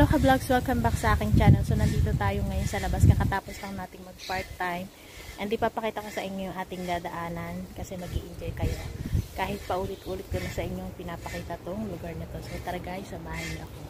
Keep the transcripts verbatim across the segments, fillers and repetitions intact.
Aloha Vlogs, welcome back sa aking channel. So nandito tayo ngayon sa labas, kakatapos lang nating mag part time. And ipapakita ko sa inyo yung ating dadaanan kasi mag-i-enjoy kayo. Kahit paulit-ulit ko na sa inyo pinapakita tong lugar na to. So tara guys, samahan niyo ako.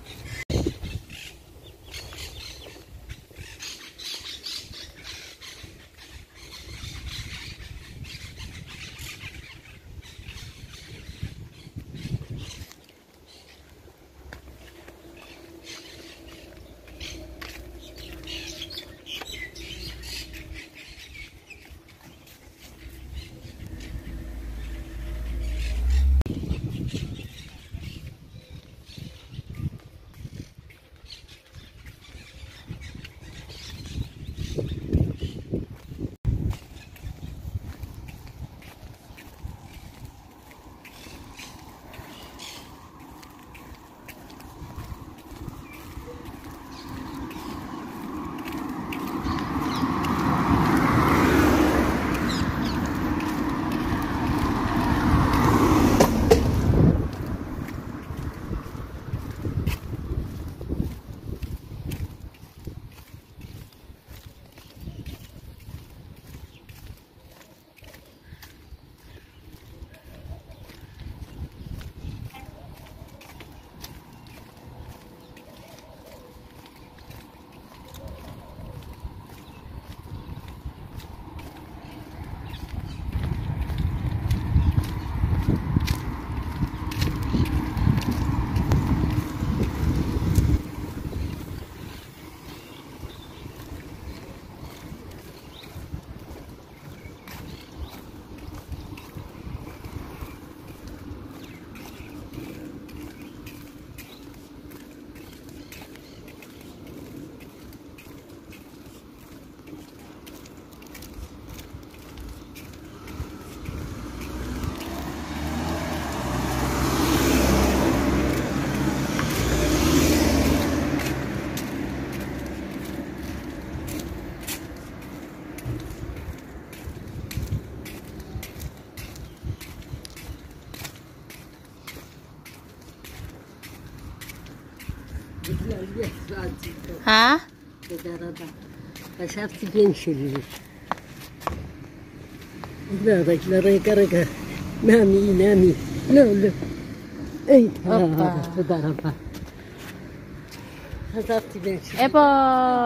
Ha? Kasapti gençleri. Ne beklerin karaka. Nami nami. Ne oldu? Ey hoppa. Darapa. Kasapti gençleri. Epo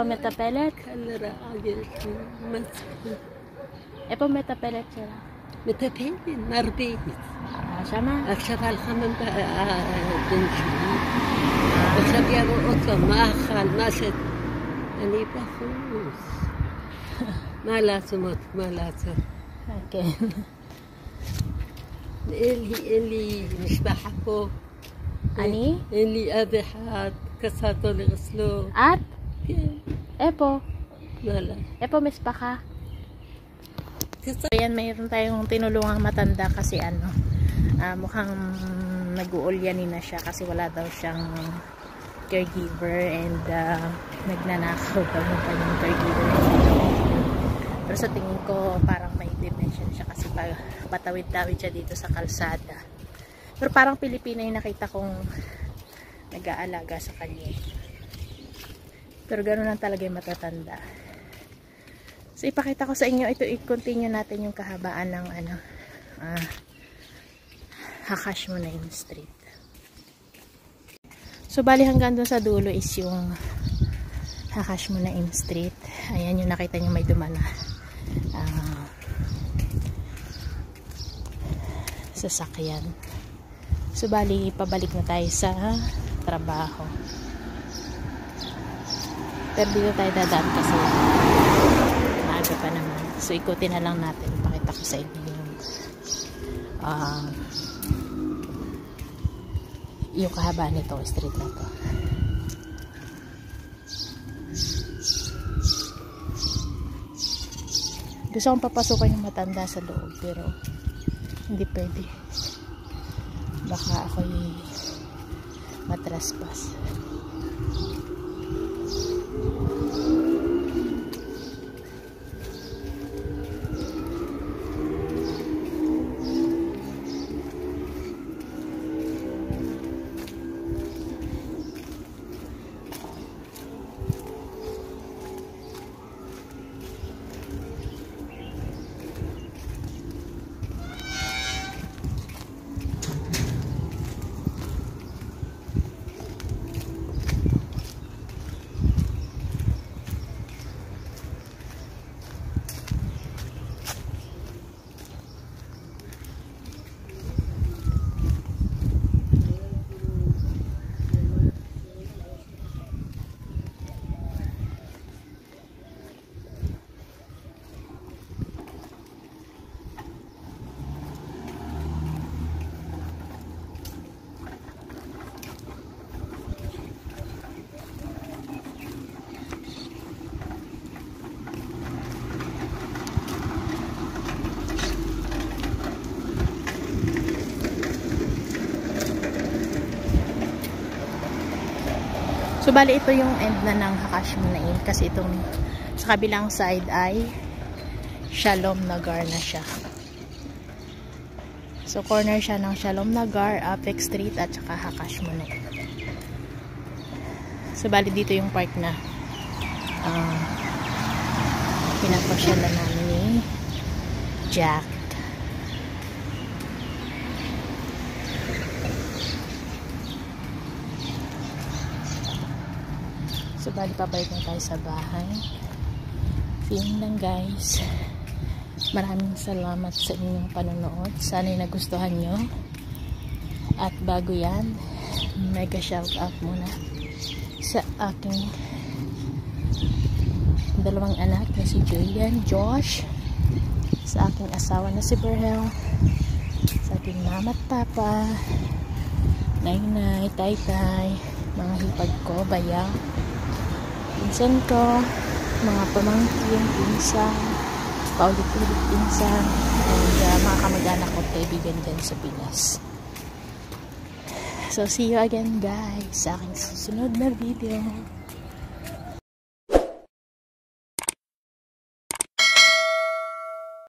metapelet. Kallara ağırtı. Epo metapelet çara. Metapelet narbi. Şama. Akşafal hamam gençleri. Sabi ako, oto, maakal, maset. Ano pa ko? Malaso mo, malaso. Okay. Eli, eli, nishbaha ko. Ani? Eli, abihat, kasato ng aslo. At? Epo? Wala. Epo, misbaka? Ayan, mayroon tayong tinulungang matanda kasi ano, uh, mukhang nag-uulyanin na siya kasi wala daw siyang caregiver and uh, nagnanakaw daw ng kanyang caregiver. Pero sa tingin ko parang may dimension siya kasi patawid-tawid siya dito sa kalsada. Pero parang Pilipina yung nakita kong nag-aalaga sa kanya. Pero gano'n lang talaga yung matatanda. So ipakita ko sa inyo, ito i-continue natin yung kahabaan ng ano, ah, Hakash Munayin Street. So, bali hanggang doon sa dulo is yung Hakash Munayin Street. Ayan yung nakita nyo may dumana uh, sasakyan. So, bali pabalik na tayo sa trabaho. Pero dito tayo dadaan kasi maaga pa naman. So, ikutin na lang natin. Pakita ko sa inyo yung uh, yung kahabaan nitong street na to. Gusto kong papasukan yung matanda sa loob pero hindi pwede. Baka ako'y matraspas. So bali ito yung end na ng Hakash Munayin, kasi itong sa kabilang side ay Shalom Nagar na siya. So corner siya ng Shalom Nagar, Apex Street at saka Hakash Munayin. So bali dito yung park na uh, pinapasyalan namin ni Jack. So bali pabalik na tayo sa bahay. Yun lang guys, maraming salamat sa inyong panonood, sana'y nagustuhan nyo. At bago yan, mega shout out muna sa aking dalawang anak na si Julian, Josh, sa aking asawa na si Berhel, sa aking mama at papa, nainay, taytay, mga hipag ko, bayaw, pinsan ko, mga pamangkin, pinsan, paulit-ulit pinsan, and uh, mga kamag-anak ko, kaibigan dyan sa Pinas. So see you again guys sa aking susunod na video.